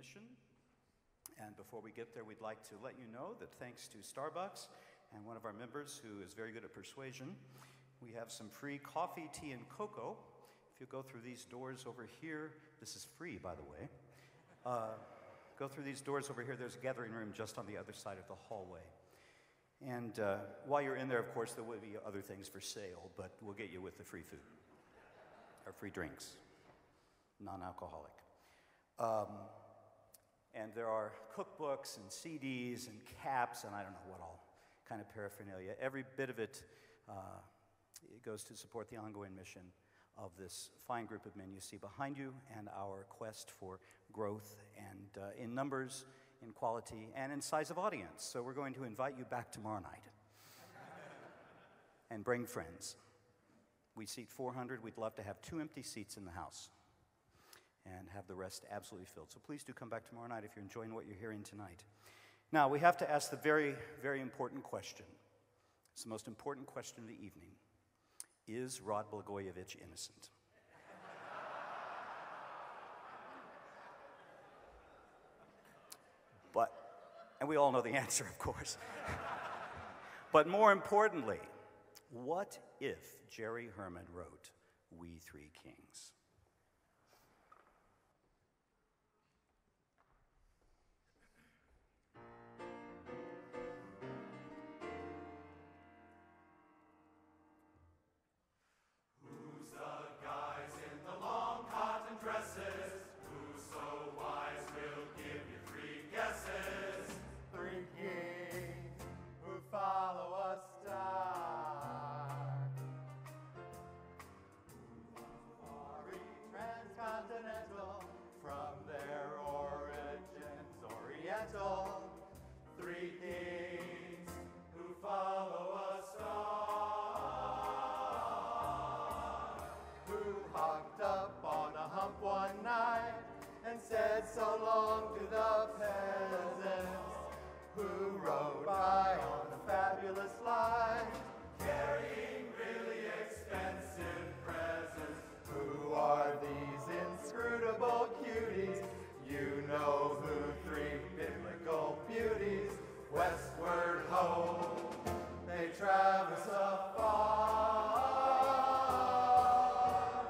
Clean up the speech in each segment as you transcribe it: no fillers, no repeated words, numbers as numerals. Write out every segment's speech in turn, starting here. mission. And before we get there, we'd like to let you know that thanks to Starbucks and one of our members who is very good at persuasion, we have some free coffee, tea, and cocoa. If you go through these doors over here, this is free, by the way. Go through these doors over here, there's a gathering room just on the other side of the hallway. And while you're in there, of course, there will be other things for sale, but we'll get you with the free food, or free drinks, non-alcoholic. And there are cookbooks and CDs and caps and I don't know what all kind of paraphernalia. Every bit of it, it goes to support the ongoing mission of this fine group of men you see behind you and our quest for growth and in numbers, in quality, and in size of audience. So we're going to invite you back tomorrow night and bring friends. We seat 400. We'd love to have 2 empty seats in the house and have the rest absolutely filled. So please do come back tomorrow night if you're enjoying what you're hearing tonight. Now, we have to ask the very, very important question. It's the most important question of the evening. Is Rod Blagojevich innocent? But, and we all know the answer, of course. But more importantly, what if Jerry Herman wrote We Three Kings? Said so long to the peasants who rode by on a fabulous light, carrying really expensive presents. Who are these inscrutable cuties? You know who, 3 biblical beauties. Westward ho, they traverse afar.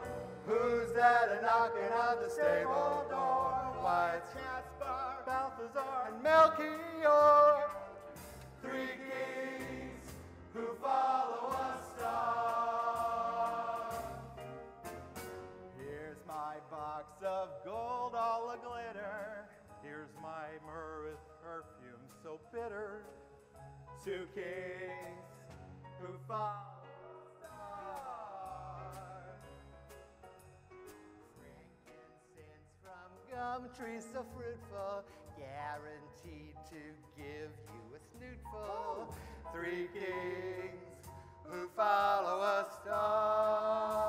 Who's that a-knocking on the stable door? Wyatt, Caspar, Balthazar, and Melchior, 3 kings who follow a star. Here's my box of gold, all a-glitter. Here's my myrrh with perfume so bitter. 2 kings who follow. Trees so fruitful, guaranteed to give you a snootful. 3 kings who follow a star.